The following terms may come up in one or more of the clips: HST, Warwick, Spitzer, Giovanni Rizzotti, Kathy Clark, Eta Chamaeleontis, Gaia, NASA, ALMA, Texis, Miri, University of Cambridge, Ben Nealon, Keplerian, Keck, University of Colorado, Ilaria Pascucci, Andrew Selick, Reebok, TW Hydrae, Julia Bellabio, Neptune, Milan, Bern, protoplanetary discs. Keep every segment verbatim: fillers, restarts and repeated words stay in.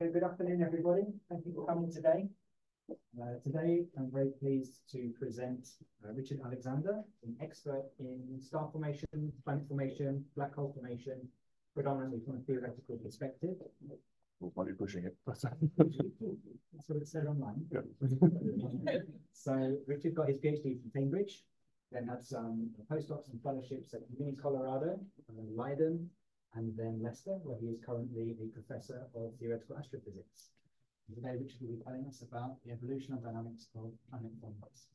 Good afternoon, everybody. Thank you for coming today. Uh, today, I'm very pleased to present uh, Richard Alexander, an expert in star formation, planet formation, black hole formation, predominantly from a theoretical perspective. Well, might be pushing it. That's what it said online. Yeah. So, Richard got his PhD from Cambridge, then had some postdocs and fellowships at University of Colorado, and Leiden, and then Leicester, where he is currently a professor of theoretical astrophysics. And today, Richard will be telling us about the evolution and dynamics of planet-formed boxes.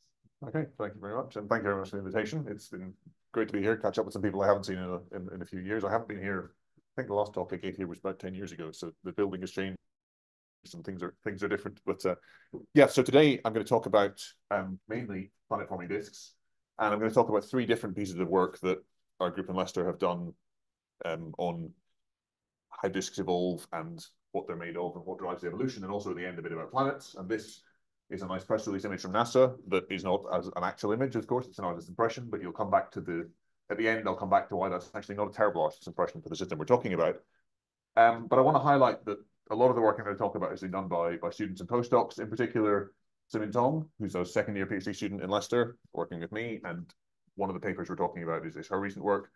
Okay, thank you very much, and thank you very much for the invitation. It's been great to be here, catch up with some people I haven't seen in a, in, in a few years. I haven't been here. I think the last talk I gave here was about ten years ago, so the building has changed. Some things are things are different, but uh, yeah. So today, I'm going to talk about um, mainly planet-forming discs, and I'm going to talk about three different pieces of work that our group in Leicester have done. Um, on how disks evolve and what they're made of and what drives the evolution, and also at the end a bit about planets. And this is a nice press release image from NASA that is not as an actual image, of course. It's an artist's impression, but you'll come back to the at the end. I'll come back to why that's actually not a terrible artist's impression for the system we're talking about. Um, but I want to highlight that a lot of the work I'm going to talk about is being done by by students and postdocs, in particular Simin Tong, who's a second year PhD student in Leicester, working with me, and one of the papers we're talking about is, is her recent work.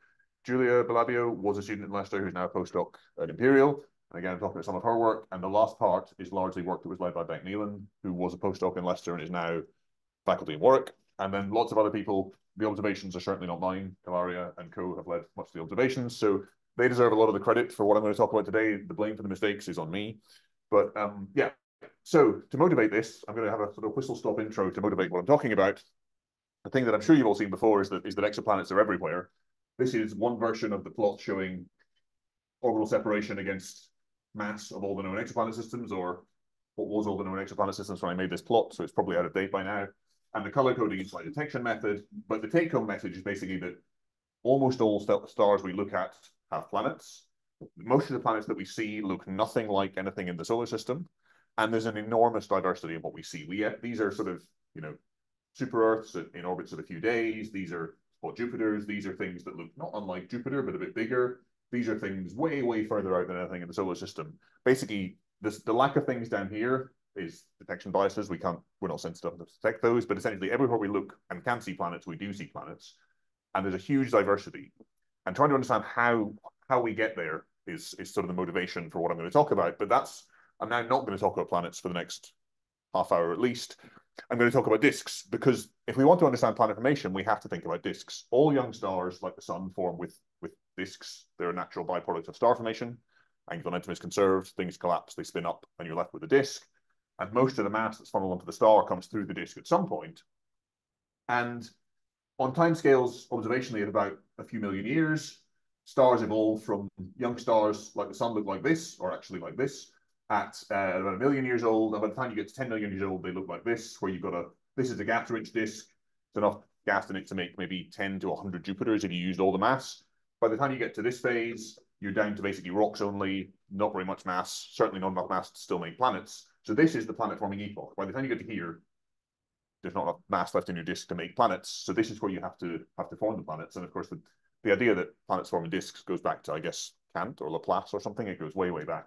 Julia Bellabio was a student in Leicester who's now a postdoc at Imperial. And again, I'm talking about some of her work. And the last part is largely work that was led by Ben Nealon, who was a postdoc in Leicester and is now faculty in Warwick. And then lots of other people. The observations are certainly not mine. Ilaria and co have led much of the observations. So they deserve a lot of the credit for what I'm going to talk about today. The blame for the mistakes is on me. But um, yeah, so to motivate this, I'm going to have a sort of whistle-stop intro to motivate what I'm talking about. The thing that I'm sure you've all seen before is that, is that exoplanets are everywhere. This is one version of the plot showing orbital separation against mass of all the known exoplanet systems, or what was all the known exoplanet systems when I made this plot, so it's probably out of date by now. And the color coding is like detection method, but the take-home message is basically that almost all st stars we look at have planets. Most of the planets that we see look nothing like anything in the solar system, and there's an enormous diversity in what we see. We These are sort of, you know, super-Earths in orbits of a few days. These are Or Jupiter's, these are things that look not unlike Jupiter, but a bit bigger. These are things way, way further out than anything in the solar system. Basically, this, the lack of things down here is detection biases. We can't, we're not sensitive enough to detect those, but essentially everywhere we look and can see planets, we do see planets. And there's a huge diversity. And trying to understand how, how we get there is, is sort of the motivation for what I'm going to talk about. But that's, I'm now not going to talk about planets for the next half hour at least. I'm going to talk about disks, because if we want to understand planet formation, we have to think about disks. All young stars, like the sun, form with, with disks. They're a natural byproduct of star formation. Angular momentum is conserved, things collapse, they spin up, and you're left with a disk. And most of the mass that's funneled onto the star comes through the disk at some point. And on timescales, observationally, at about a few million years, stars evolve from young stars, like the sun, look like this, or actually like this, at uh, about a million years old, and by the time you get to ten million years old, they look like this, where you've got a, this is a gas-rich disk. There's enough gas in it to make maybe ten to a hundred Jupiters if you used all the mass. By the time you get to this phase, you're down to basically rocks only, not very much mass, certainly not enough mass to still make planets. So this is the planet-forming epoch. By the time you get to here, there's not enough mass left in your disk to make planets. So this is where you have to have to form the planets. And of course, the, the idea that planets form in disks goes back to, I guess, Kant or Laplace or something. It goes way, way back.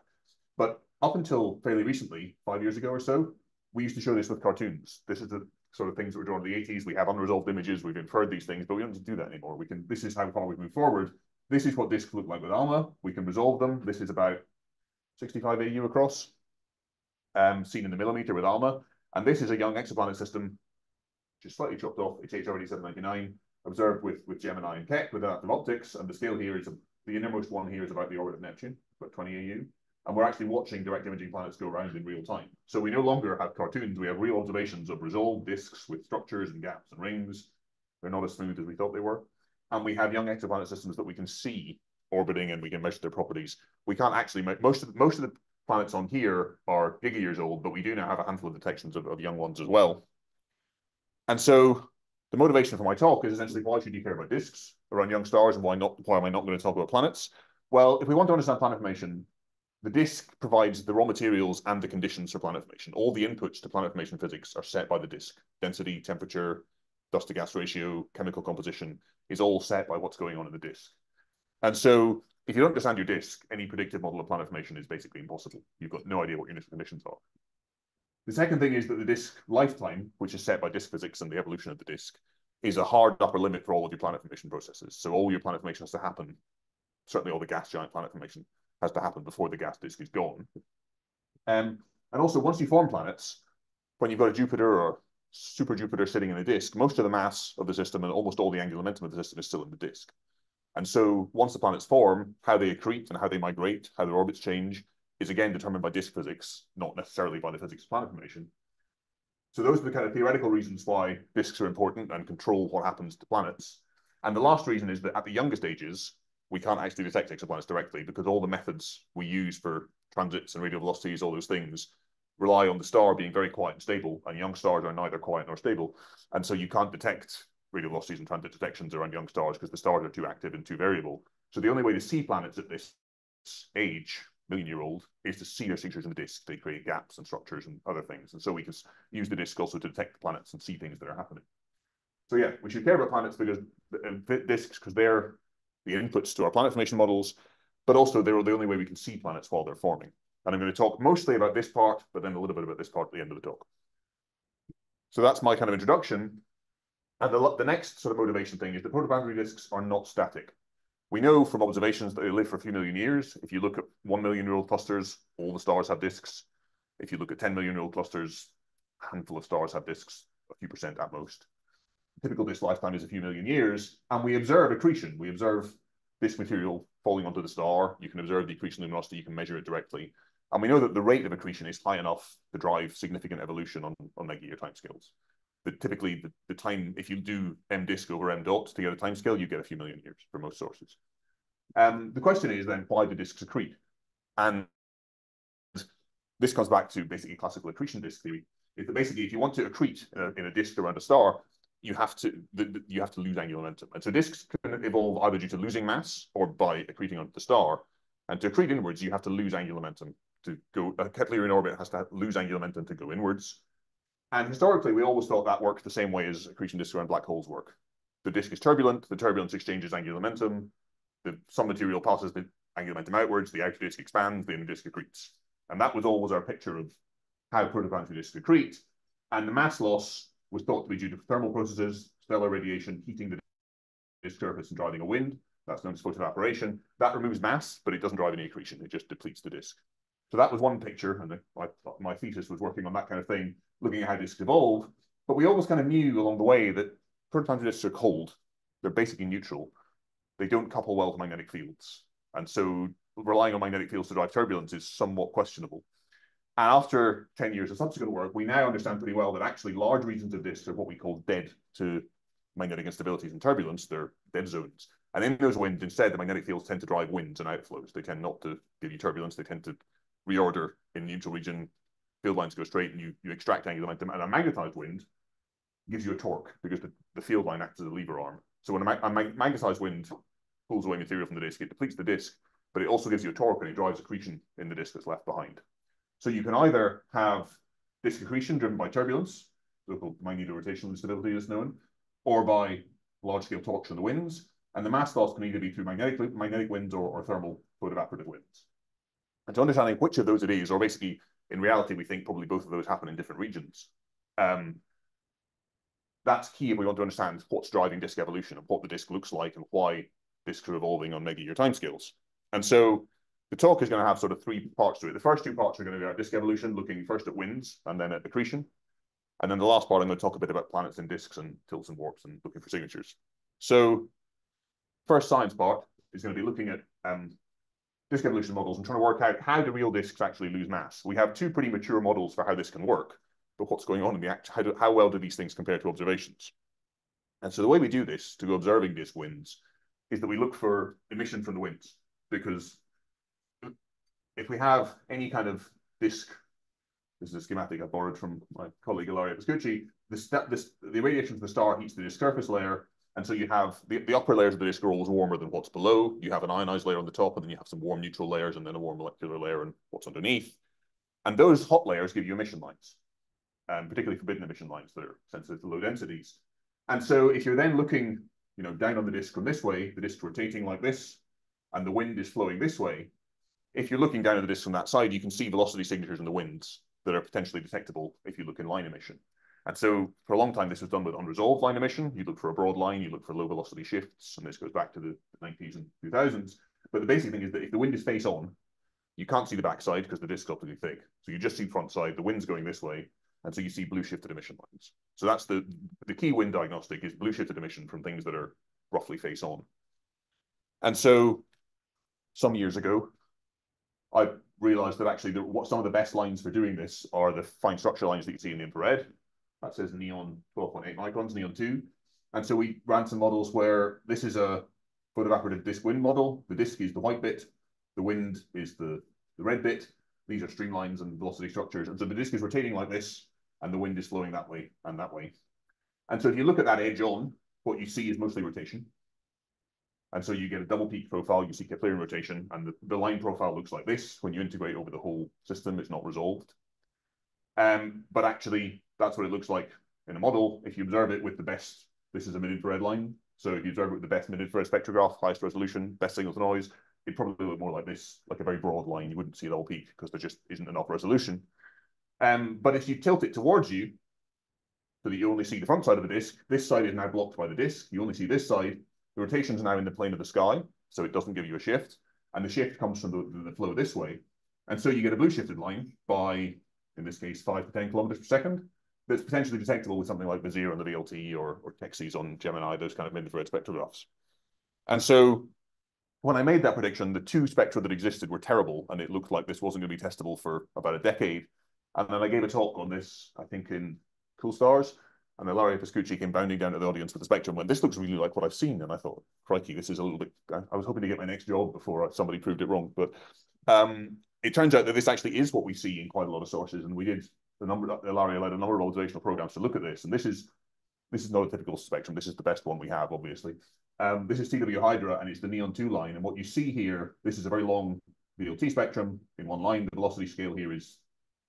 But up until fairly recently, five years ago or so, we used to show this with cartoons. This is the sort of things that were drawn in the eighties. We have unresolved images. We've inferred these things, but we don't need to do that anymore. We can. This is how far we've moved forward. This is what disks look like with ALMA. We can resolve them. This is about sixty-five A U across, um, seen in the millimeter with ALMA. And this is a young exoplanet system, just slightly chopped off. It's H R D seven ninety-nine, observed with, with Gemini and Keck with adaptive optics. And the scale here is, the innermost one here is about the orbit of Neptune, about twenty A U. And we're actually watching direct imaging planets go around in real time. So we no longer have cartoons. We have real observations of resolved disks with structures and gaps and rings. They're not as smooth as we thought they were. And we have young exoplanet systems that we can see orbiting, and we can measure their properties. We can't actually, most of, most of the planets on here are giga years old, but we do now have a handful of detections of, of young ones as well. And so the motivation for my talk is essentially, why should you care about disks around young stars, and why not? Why am I not going to talk about planets? Well, if we want to understand planet formation, the disk provides the raw materials and the conditions for planet formation. All the inputs to planet formation physics are set by the disk. Density, temperature, dust to gas ratio, chemical composition is all set by what's going on in the disk. And so if you don't understand your disk, any predictive model of planet formation is basically impossible. You've got no idea what your initial conditions are. The second thing is that the disk lifetime, which is set by disk physics and the evolution of the disk, is a hard upper limit for all of your planet formation processes. So all your planet formation has to happen, certainly all the gas giant planet formation has to happen before the gas disk is gone. Um, and also, once you form planets, when you've got a Jupiter or super Jupiter sitting in a disk, most of the mass of the system and almost all the angular momentum of the system is still in the disk. And so once the planets form, how they accrete and how they migrate, how their orbits change, is again determined by disk physics, not necessarily by the physics of planet formation. So those are the kind of theoretical reasons why disks are important and control what happens to planets. And the last reason is that at the youngest ages, we can't actually detect exoplanets directly because all the methods we use for transits and radial velocities, all those things, rely on the star being very quiet and stable, and young stars are neither quiet nor stable. And so you can't detect radial velocities and transit detections around young stars because the stars are too active and too variable. So the only way to see planets at this age, million-year-old, is to see their signatures in the disk. They create gaps and structures and other things. And so we can use the disk also to detect the planets and see things that are happening. So yeah, we should care about planets because and disks because they're the inputs to our planet formation models, but also they're the only way we can see planets while they're forming. And I'm going to talk mostly about this part, but then a little bit about this part at the end of the talk. So that's my kind of introduction. And the, the next sort of motivation thing is that protoplanetary discs are not static. We know from observations that they live for a few million years. If you look at one million-year-old clusters, all the stars have discs. If you look at ten million-year-old clusters, a handful of stars have discs, a few percent at most. The typical disk lifetime is a few million years, and we observe accretion. We observe disk material falling onto the star. You can observe the accretion luminosity. You can measure it directly. And we know that the rate of accretion is high enough to drive significant evolution on, on megayear timescales. But typically, the, the time, if you do m-disk over m-dot to get a timescale, you get a few million years for most sources. Um, the question is then, why do disks accrete? And this comes back to basically classical accretion disk theory. Is that basically, if you want to accrete in a, in a disk around a star, you have to the, the, you have to lose angular momentum. And so disks can evolve either due to losing mass or by accreting onto the star. And to accrete inwards, you have to lose angular momentum. To go, a Keplerian orbit has to lose angular momentum to go inwards. And historically, we always thought that worked the same way as accretion disks around black holes work. The disk is turbulent, the turbulence exchanges angular momentum, the, some material passes the angular momentum outwards, the outer disk expands, the inner disk accretes. And that was always our picture of how protoplanetary disks accrete. And the mass loss was thought to be due to thermal processes, stellar radiation heating the disk surface and driving a wind. That's known as photoevaporation. That removes mass, but it doesn't drive any accretion. It just depletes the disk. So that was one picture, and I, my thesis was working on that kind of thing, looking at how disks evolve. But we always kind of knew along the way that protoplanetary disks are cold. They're basically neutral. They don't couple well to magnetic fields. And so relying on magnetic fields to drive turbulence is somewhat questionable. And after ten years of subsequent work, we now understand pretty well that actually large regions of disks are what we call dead to magnetic instabilities and turbulence. They're dead zones. And in those winds, instead, the magnetic fields tend to drive winds and outflows. They tend not to give you turbulence. They tend to reorder in neutral region, field lines go straight, and you, you extract angular momentum. And a magnetized wind gives you a torque because the, the field line acts as a lever arm. So when a, ma a magnetized wind pulls away material from the disk, it depletes the disk, but it also gives you a torque and it drives accretion in the disk that's left behind. So you can either have disk accretion driven by turbulence, so-called magneto-rotational instability is known, or by large-scale torques from the winds. And the mass loss can either be through magnetic, magnetic winds or, or thermal photoevaporative winds. And to understanding which of those it is, or basically, in reality, we think probably both of those happen in different regions. Um, that's key if we want to understand what's driving disk evolution and what the disk looks like and why disks are evolving on megayear timescales. And so the talk is going to have sort of three parts to it. The first two parts are going to be about disk evolution, looking first at winds and then at accretion. And then the last part, I'm going to talk a bit about planets and disks and tilts and warps and looking for signatures. So first science part is going to be looking at um, disk evolution models and trying to work out how do real disks actually lose mass. We have two pretty mature models for how this can work, but what's going on in the act, how, do, how well do these things compare to observations? And so the way we do this, to go observing disk winds, is that we look for emission from the winds, because if we have any kind of disk, this is a schematic I borrowed from my colleague Ilaria Pascucci, the, this, the radiation from the star heats the disk surface layer. And so you have the, the upper layers of the disk are always warmer than what's below. You have an ionized layer on the top, and then you have some warm neutral layers, and then a warm molecular layer and what's underneath. And those hot layers give you emission lines, um, particularly forbidden emission lines that are sensitive to low densities. And so if you're then looking, you know, down on the disk from this way, the disk rotating like this, and the wind is flowing this way, if you're looking down at the disk from that side, you can see velocity signatures in the winds that are potentially detectable if you look in line emission. And so for a long time, this was done with unresolved line emission. You look for a broad line, you look for low velocity shifts, and this goes back to the nineties and two thousands. But the basic thing is that if the wind is face on, you can't see the backside because the disk's optically thick. So you just see front side, the wind's going this way, and so you see blue shifted emission lines. So that's the, the key wind diagnostic is blue shifted emission from things that are roughly face on. And so some years ago, I realized that actually the, what some of the best lines for doing this are the fine structure lines that you see in the infrared. That says neon twelve point eight microns, neon two. And so we ran some models where this is a photoevaporative disk wind model. The disk is the white bit, the wind is the, the red bit. These are streamlines and velocity structures. And so the disk is rotating like this, and the wind is flowing that way and that way. And so if you look at that edge on, what you see is mostly rotation. And so you get a double peak profile, you see Keplerian rotation, and the, the line profile looks like this. When you integrate over the whole system, it's not resolved. Um, but actually, that's what it looks like in a model. If you observe it with the best, this is a mid-infrared line. So if you observe it with the best mid-infrared spectrograph, highest resolution, best signal to noise, it probably look more like this, like a very broad line. You wouldn't see a double peak because there just isn't enough resolution. Um, but if you tilt it towards you, so that you only see the front side of the disk, this side is now blocked by the disk. You only see this side. The rotation is now in the plane of the sky, so it doesn't give you a shift. And the shift comes from the, the flow this way. And so you get a blue shifted line by, in this case, five to ten kilometers per second. That's potentially detectable with something like Vizier on the V L T or, or Texis on Gemini, those kind of mid-infrared spectrographs. And so when I made that prediction, the two spectra that existed were terrible, and it looked like this wasn't going to be testable for about a decade. And then I gave a talk on this, I think, in Cool Stars, and Ilaria Pascucci came bounding down to the audience with the spectrum when this looks really like what I've seen. And I thought, crikey, this is a little bit... I was hoping to get my next job before somebody proved it wrong. But um, it turns out that this actually is what we see in quite a lot of sources, and we did... The number Ilaria led a number of observational programs to look at this, and this is this is not a typical spectrum. This is the best one we have, obviously. Um, this is T W Hydrae, and it's the neon two line. And what you see here, this is a very long V L T spectrum in one line. The velocity scale here is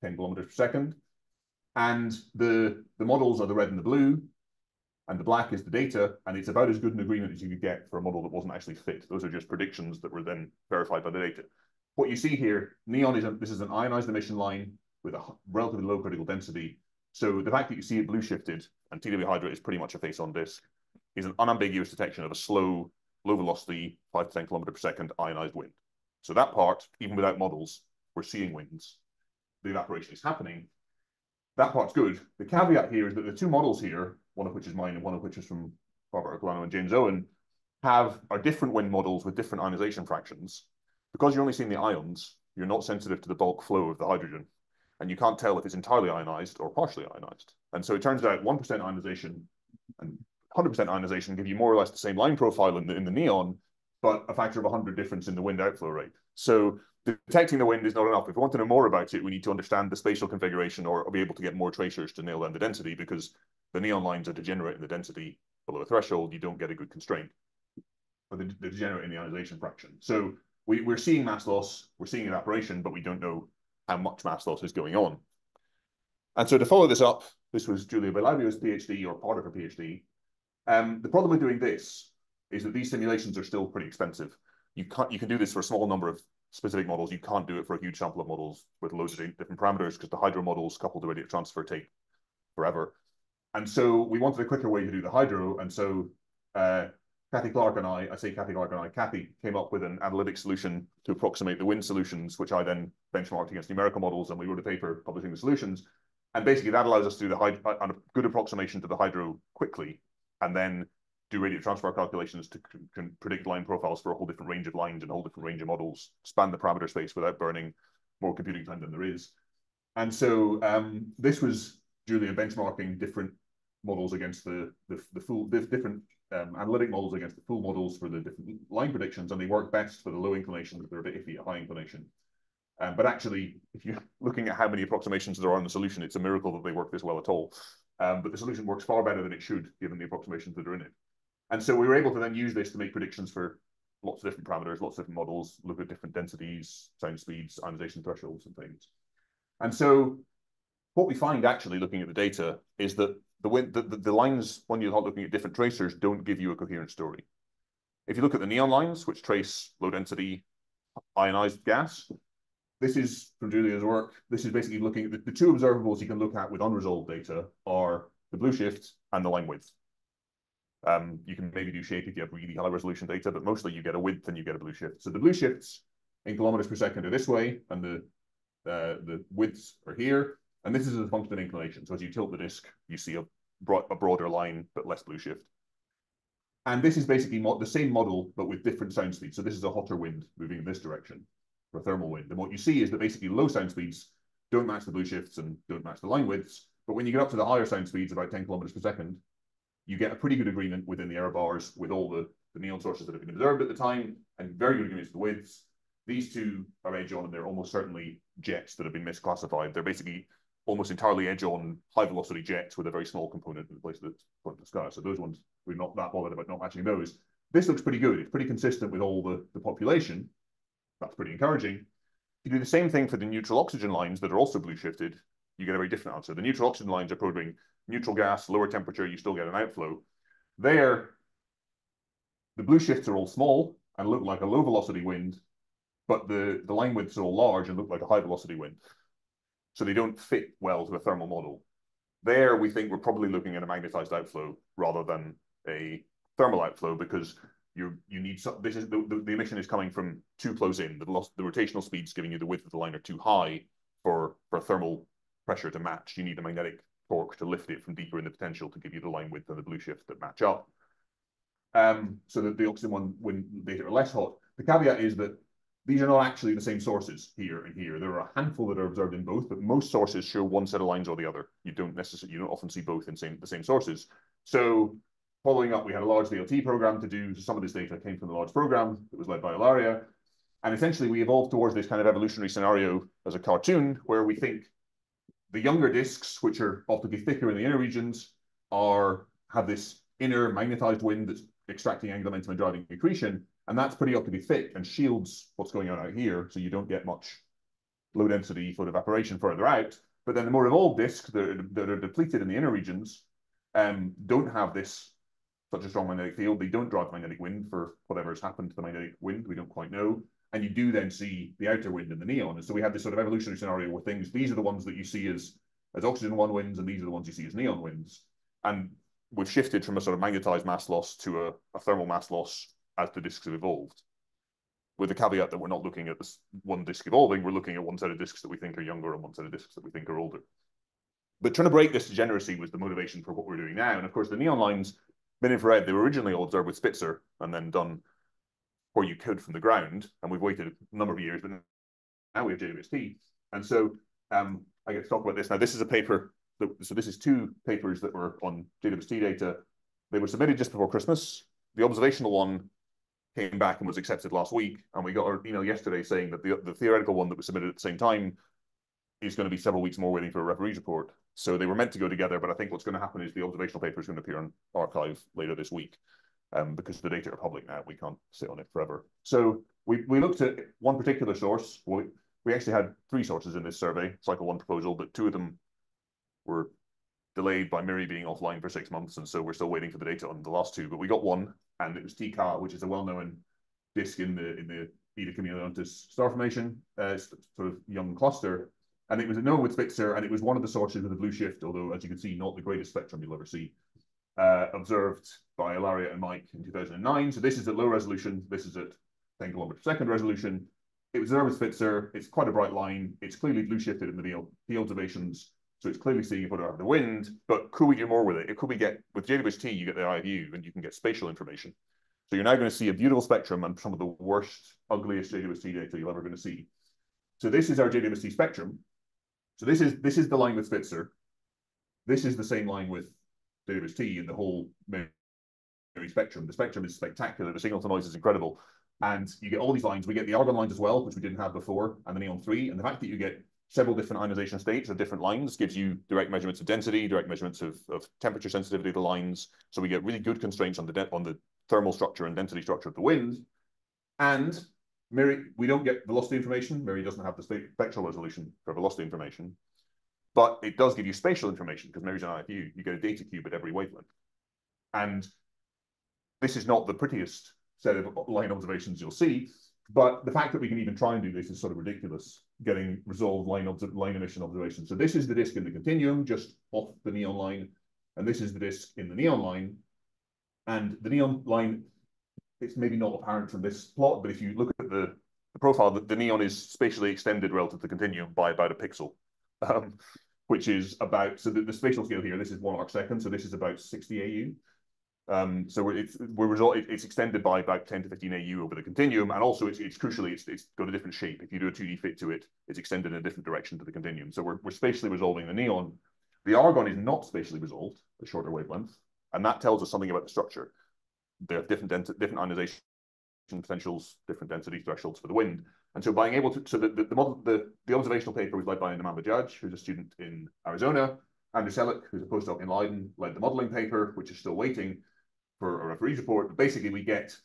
ten kilometers per second, and the the models are the red and the blue, and the black is the data. And it's about as good an agreement as you could get for a model that wasn't actually fit. Those are just predictions that were then verified by the data. What you see here, neon is a, this is an ionized emission line with a relatively low critical density. So the fact that you see it blue shifted, and T W Hydrae is pretty much a face on disk, is an unambiguous detection of a slow, low velocity, five to ten kilometer per second ionized wind. So that part, even without models, we're seeing winds. The evaporation is happening. That part's good. The caveat here is that the two models here, one of which is mine and one of which is from Barbara Ercolano and James Owen, have are different wind models with different ionization fractions. Because you're only seeing the ions, you're not sensitive to the bulk flow of the hydrogen. And you can't tell if it's entirely ionized or partially ionized. And so it turns out one percent ionization and one hundred percent ionization give you more or less the same line profile in the, in the neon, but a factor of one hundred difference in the wind outflow rate. So detecting the wind is not enough. If we want to know more about it, we need to understand the spatial configuration or be able to get more tracers to nail down the density, because the neon lines are degenerate in the density below a threshold. You don't get a good constraint, but they're degenerate in the ionization fraction. So we, we're seeing mass loss, we're seeing evaporation, but we don't know how much mass loss is going on. And so to follow this up, this was Julia Bellabio's PhD, or part of her PhD. Um, the problem with doing this is that these simulations are still pretty expensive. You can't, you can do this for a small number of specific models. You can't do it for a huge sample of models with loads of different parameters, because the hydro models coupled to radiative transfer take forever. And so we wanted a quicker way to do the hydro. And so uh, Kathy Clark and I, I say Kathy Clark and I, Kathy came up with an analytic solution to approximate the wind solutions, which I then benchmarked against numerical models, and we wrote a paper publishing the solutions. And basically that allows us to do the hyd a good approximation to the hydro quickly, and then do radiative transfer calculations to predict line profiles for a whole different range of lines and a whole different range of models, span the parameter space without burning more computing time than there is. And so um, this was Julia benchmarking different models against the, the, the full the different Um, analytic models against the full models for the different line predictions, and they work best for the low inclinations, but they're a bit iffy at high inclination. Um, but actually, if you're looking at how many approximations there are in the solution, it's a miracle that they work this well at all. Um, but the solution works far better than it should, given the approximations that are in it. And so we were able to then use this to make predictions for lots of different parameters, lots of different models, look at different densities, sound speeds, ionization thresholds, and things. And so what we find actually looking at the data is that The, wind, the, the lines, when you're looking at different tracers, don't give you a coherent story. If you look at the neon lines, which trace low-density ionized gas, this is from Julia's work. This is basically looking at the, the two observables you can look at with unresolved data are the blue shift and the line width. Um, you can maybe do shape if you have really high resolution data, but mostly you get a width and you get a blue shift. So the blue shifts in kilometers per second are this way, and the uh, the widths are here. And this is a function of inclination. So as you tilt the disk, you see a, broad, a broader line, but less blue shift. And this is basically the same model, but with different sound speeds. So this is a hotter wind moving in this direction, or a thermal wind. And what you see is that basically low sound speeds don't match the blue shifts and don't match the line widths. But when you get up to the higher sound speeds, about ten kilometers per second, you get a pretty good agreement within the error bars with all the, the neon sources that have been observed at the time, and very good agreements with widths. These two are edge-on, and they're almost certainly jets that have been misclassified. They're basically almost entirely edge-on, high-velocity jets with a very small component in place of the, of the sky. So those ones, we're not that bothered about not matching those. This looks pretty good. It's pretty consistent with all the, the population. That's pretty encouraging. You do the same thing for the neutral oxygen lines that are also blue-shifted, you get a very different answer. The neutral oxygen lines are probing neutral gas, lower temperature, you still get an outflow. There, the blue shifts are all small and look like a low-velocity wind, but the, the line widths are all large and look like a high-velocity wind. So they don't fit well to a thermal model. There, we think we're probably looking at a magnetized outflow rather than a thermal outflow, because you you need some, this is the, the, the emission is coming from too close in. The, the rotational speeds giving you the width of the line are too high for, for thermal pressure to match. You need a magnetic torque to lift it from deeper in the potential to give you the line width and the blue shift that match up. Um, so that the oxygen one, when data are less hot, the caveat is that these are not actually the same sources here and here. There are a handful that are observed in both, but most sources show one set of lines or the other. You don't necessarily, you don't often see both in same, the same sources. So following up, we had a large V L T program to do. Some of this data came from the large program that was led by Ilaria. And essentially we evolved towards this kind of evolutionary scenario as a cartoon where we think the younger disks, which are optically thicker in the inner regions, are have this inner magnetized wind that's extracting angular momentum and driving accretion, and that's pretty optically thick and shields what's going on out here, so you don't get much low density flow evaporation further out. But then the more evolved disks that are, that are depleted in the inner regions um, don't have this such a strong magnetic field. They don't drive magnetic wind for whatever has happened to the magnetic wind. We don't quite know. And you do then see the outer wind and the neon. And so we have this sort of evolutionary scenario where things, these are the ones that you see as, as oxygen one winds, and these are the ones you see as neon winds. And we've shifted from a sort of magnetized mass loss to a, a thermal mass loss as the disks have evolved. With the caveat that we're not looking at this one disk evolving, we're looking at one set of disks that we think are younger and one set of disks that we think are older. But trying to break this degeneracy was the motivation for what we're doing now. And of course, the neon lines, mid-infrared, they were originally all observed with Spitzer and then done or you could from the ground, and we've waited a number of years, but now we have J W S T. And so um, I get to talk about this. Now, this is a paper, that, so this is two papers that were on J W S T data. They were submitted just before Christmas. The observational one came back and was accepted last week, and we got an email yesterday saying that the, the theoretical one that was submitted at the same time is going to be several weeks more waiting for a referee's report. So they were meant to go together, but I think what's going to happen is the observational paper is going to appear on arXiv later this week. Um, because the data are public now, we can't sit on it forever. So we, we looked at one particular source. We, we actually had three sources in this survey, cycle one proposal, but two of them were delayed by Miri being offline for six months. And so we're still waiting for the data on the last two, but we got one, and it was T Cha, which is a well-known disk in the in the Eta Chamaeleontis star formation, uh, sort of young cluster. And it was known with Spitzer, and it was one of the sources with a blue shift, although as you can see, not the greatest spectrum you'll ever see. Uh, observed by Ilaria and Mike in two thousand nine. So this is at low resolution. This is at ten kilometers per second resolution. It was observed with Spitzer. It's quite a bright line. It's clearly blue shifted in the V L T observations. So it's clearly seeing what are the wind, but could we do more with it? It could we get, with J W S T, you get the eye view and you can get spatial information. So you're now going to see a beautiful spectrum and some of the worst, ugliest J W S T data you're ever going to see. So this is our J W S T spectrum. So this is, this is the line with Spitzer. This is the same line with J W S T and the whole spectrum. The spectrum is spectacular. The signal to noise is incredible. And you get all these lines. We get the argon lines as well, which we didn't have before, and the neon three. And the fact that you get several different ionization states or different lines gives you direct measurements of density, direct measurements of, of temperature sensitivity of the lines. So we get really good constraints on the, on the thermal structure and density structure of the wind. And Miri, we don't get velocity information. Miri doesn't have the spectral resolution for velocity information. But it does give you spatial information because Miri's an I F U. You get a data cube at every wavelength. And this is not the prettiest set of line observations you'll see. But the fact that we can even try and do this is sort of ridiculous, getting resolved line, line emission observations. So this is the disk in the continuum, just off the neon line. And this is the disk in the neon line. And the neon line, it's maybe not apparent from this plot, but if you look at the, the profile, the, the neon is spatially extended relative to the continuum by about a pixel, um, which is about, so the, the spatial scale here, this is one arc second, so this is about sixty A U. Um, so it's we're result, it's extended by about ten to fifteen A U over the continuum, and also it's, it's crucially it's, it's got a different shape. If you do a two D fit to it, it's extended in a different direction to the continuum. So we're we're spatially resolving the neon. The argon is not spatially resolved, the shorter wavelength, and that tells us something about the structure. There are different different ionization potentials, different density thresholds for the wind, and so being able to so the the the, model, the, the observational paper was led by Namanda Judge, who's a student in Arizona. Andrew Selick, who's a postdoc in Leiden, led the modeling paper, which is still waiting for a referee's report. But basically, we get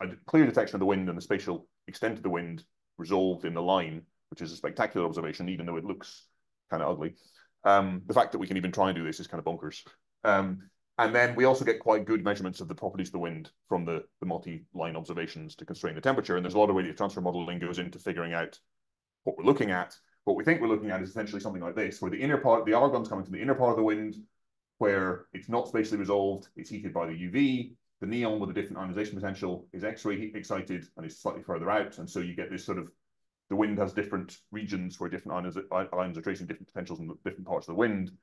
a clear detection of the wind and the spatial extent of the wind resolved in the line, which is a spectacular observation, even though it looks kind of ugly. Um, the fact that we can even try and do this is kind of bonkers. Um, and then we also get quite good measurements of the properties of the wind from the, the multi-line observations to constrain the temperature. And there's a lot of radiative transfer modeling goes into figuring out what we're looking at. What we think we're looking at is essentially something like this, where the inner part, the argon's coming from the inner part of the wind, where it's not spatially resolved, it's heated by the U V, the neon with a different ionization potential is X-ray excited and is slightly further out. And so you get this sort of, the wind has different regions where different ions, ions are tracing different potentials in different parts of the wind. The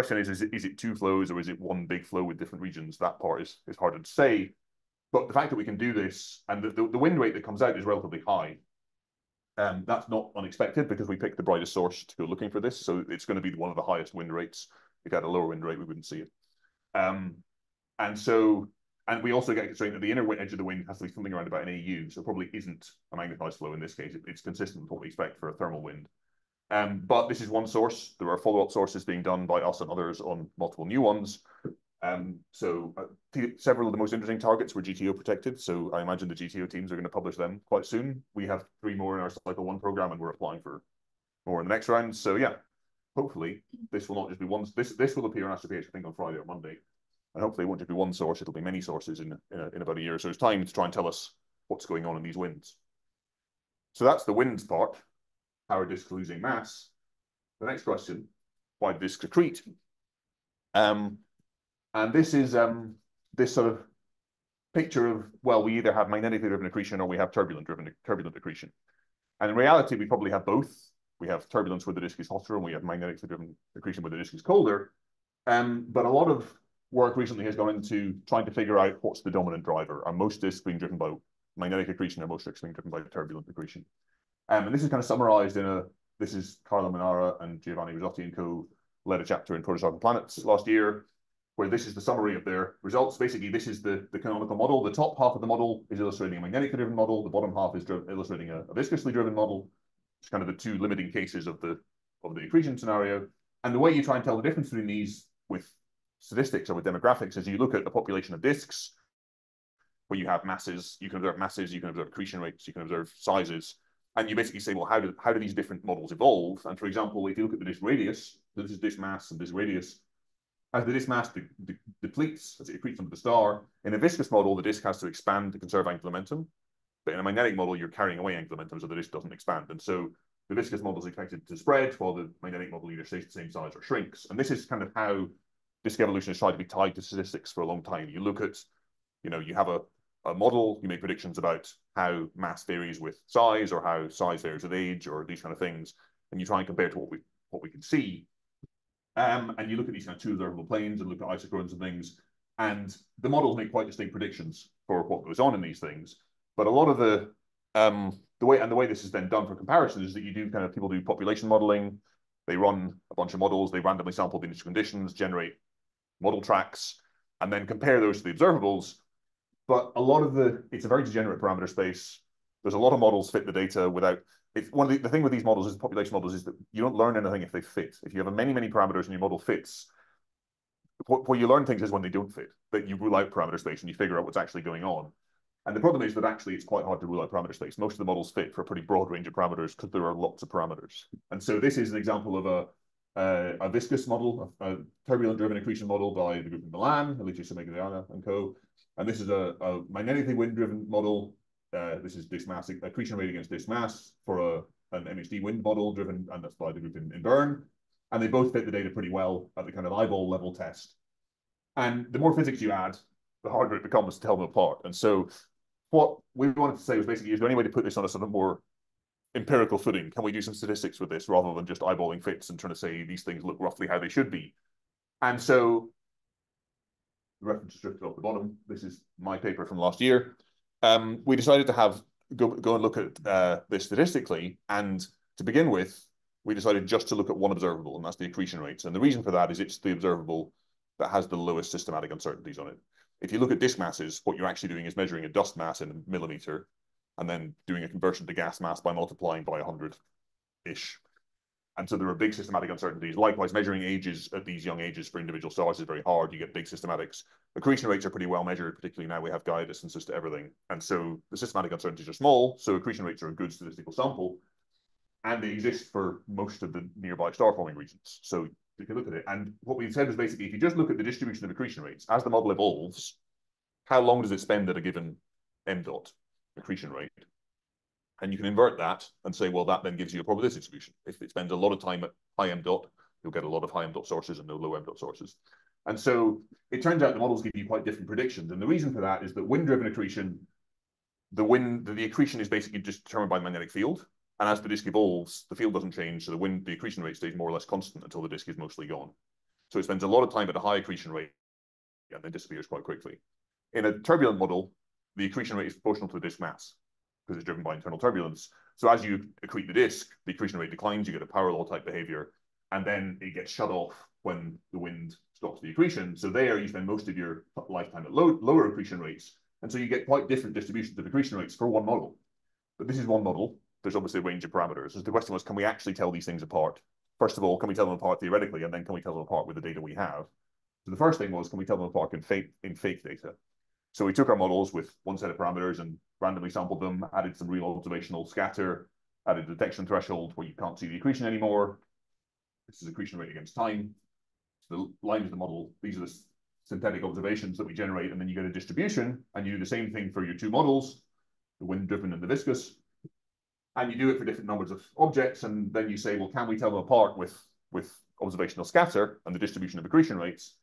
question is, is it, is it two flows or is it one big flow with different regions? That part is, is harder to say. But the fact that we can do this, and the, the, the wind rate that comes out is relatively high. Um, that's not unexpected because we picked the brightest source to go looking for this. So it's going to be one of the highest wind rates. If it had a lower wind rate, we wouldn't see it. Um, and so, and we also get constrained that the inner edge of the wind has to be something around about an A U. So it probably isn't a magnetized flow in this case. It, it's consistent with what we expect for a thermal wind. Um, but this is one source. There are follow-up sources being done by us and others on multiple new ones. Um, so uh, several of the most interesting targets were G T O protected, so I imagine the G T O teams are going to publish them quite soon. We have three more in our cycle one program, and we're applying for more in the next round. So yeah, hopefully this will not just be one. This this will appear in AstroPH, I think, on Friday or Monday, and hopefully it won't just be one source. It'll be many sources in in, a, in about a year or so's time to try and tell us what's going on in these winds. So that's the winds part. How are discs losing mass? The next question: why do discs accrete? Um. And this is um, this sort of picture of, well, we either have magnetically driven accretion or we have turbulent driven turbulent accretion. And in reality, we probably have both. We have turbulence where the disk is hotter and we have magnetically driven accretion where the disk is colder. Um, but a lot of work recently has gone into trying to figure out what's the dominant driver. Are most disks being driven by magnetic accretion or most disks being driven by turbulent accretion? Um, and this is kind of summarized in a, this is Carlo Manara and Giovanni Rizzotti and co led a chapter in Protostar Planets last year, where this is the summary of their results. Basically, this is the, the canonical model. The top half of the model is illustrating a magnetically driven model. The bottom half is driven, illustrating a, a viscously driven model. It's kind of the two limiting cases of the, of the accretion scenario. And the way you try and tell the difference between these with statistics or with demographics is you look at a population of disks where you have masses, you can observe masses, you can observe accretion rates, you can observe sizes. And you basically say, well, how do, how do these different models evolve? And for example, if you look at the disk radius, so this is disk mass and disk radius, as the disk mass de de depletes, as it accretes into the star, in a viscous model, the disk has to expand to conserve angular momentum. But in a magnetic model, you're carrying away angular momentum, so the disk doesn't expand. And so the viscous model is expected to spread, while the magnetic model either stays the same size or shrinks. And this is kind of how disk evolution has tried to be tied to statistics for a long time. You look at, you know, you have a, a model, you make predictions about how mass varies with size, or how size varies with age, or these kind of things, and you try and compare to what we what we can see. Um, and you look at these kind of two observable planes and look at isochrones and things, and the models make quite distinct predictions for what goes on in these things. But a lot of the um, the way and the way this is then done for comparison is that you do kind of people do population modeling. They run a bunch of models, they randomly sample the initial conditions, generate model tracks, and then compare those to the observables. But a lot of the it's a very degenerate parameter space. There's a lot of models fit the data without. It's one of the, the thing with these models is population models is that you don't learn anything if they fit. If you have a many, many parameters and your model fits, what, what you learn things is when they don't fit, that you rule out parameter space and you figure out what's actually going on. And the problem is that actually it's quite hard to rule out parameter space. Most of the models fit for a pretty broad range of parameters because there are lots of parameters. And so this is an example of a, uh, a viscous model, a, a turbulent-driven accretion model by the group in Milan, Alicia Semigliano and co. And this is a, a magnetically wind-driven model. Uh, this is disk mass, accretion rate against disk mass for a, an M H D wind model driven, and that's by the group in, in Bern. And they both fit the data pretty well at the kind of eyeball level test. And the more physics you add, the harder it becomes to tell them apart. And so what we wanted to say was basically, is there any way to put this on a sort of more empirical footing? Can we do some statistics with this rather than just eyeballing fits and trying to say these things look roughly how they should be? And so the reference is drifted off the bottom. This is my paper from last year. Um, we decided to have go, go and look at uh, this statistically, and to begin with, we decided just to look at one observable, and that's the accretion rates. And the reason for that is it's the observable that has the lowest systematic uncertainties on it. If you look at disk masses, what you're actually doing is measuring a dust mass in a millimeter, and then doing a conversion to gas mass by multiplying by one hundred-ish. And so there are big systematic uncertainties. Likewise, measuring ages at these young ages for individual stars is very hard. You get big systematics. Accretion rates are pretty well measured, particularly now we have Gaia distances to everything. And so the systematic uncertainties are small, so accretion rates are a good statistical sample. And they exist for most of the nearby star-forming regions. So you can look at it. And what we said was basically, if you just look at the distribution of accretion rates, as the model evolves, how long does it spend at a given M DOT accretion rate? And you can invert that and say, well, that then gives you a probability distribution. If it spends a lot of time at high M dot, you'll get a lot of high M dot sources and no low M dot sources. And so it turns out the models give you quite different predictions. And the reason for that is that wind-driven accretion, the wind, the, the accretion is basically just determined by the magnetic field. And as the disk evolves, the field doesn't change. So the wind, the accretion rate stays more or less constant until the disk is mostly gone. So it spends a lot of time at a high accretion rate and then disappears quite quickly. In a turbulent model, the accretion rate is proportional to the disk mass, because it's driven by internal turbulence. So as you accrete the disk, the accretion rate declines, you get a power law type behavior, and then it gets shut off when the wind stops the accretion. So there you spend most of your lifetime at low, lower accretion rates. And so you get quite different distributions of accretion rates for one model. But this is one model. There's obviously a range of parameters. So the question was, can we actually tell these things apart? First of all, can we tell them apart theoretically? And then can we tell them apart with the data we have? So the first thing was, can we tell them apart in fake, in fake data? So we took our models with one set of parameters and randomly sampled them, added some real observational scatter, added a detection threshold where you can't see the accretion anymore. This is accretion rate against time. So the line is the model. These are the synthetic observations that we generate, and then you get a distribution, and you do the same thing for your two models, the wind-driven and the viscous, and you do it for different numbers of objects, and then you say, well, can we tell them apart with, with observational scatter and the distribution of accretion rates?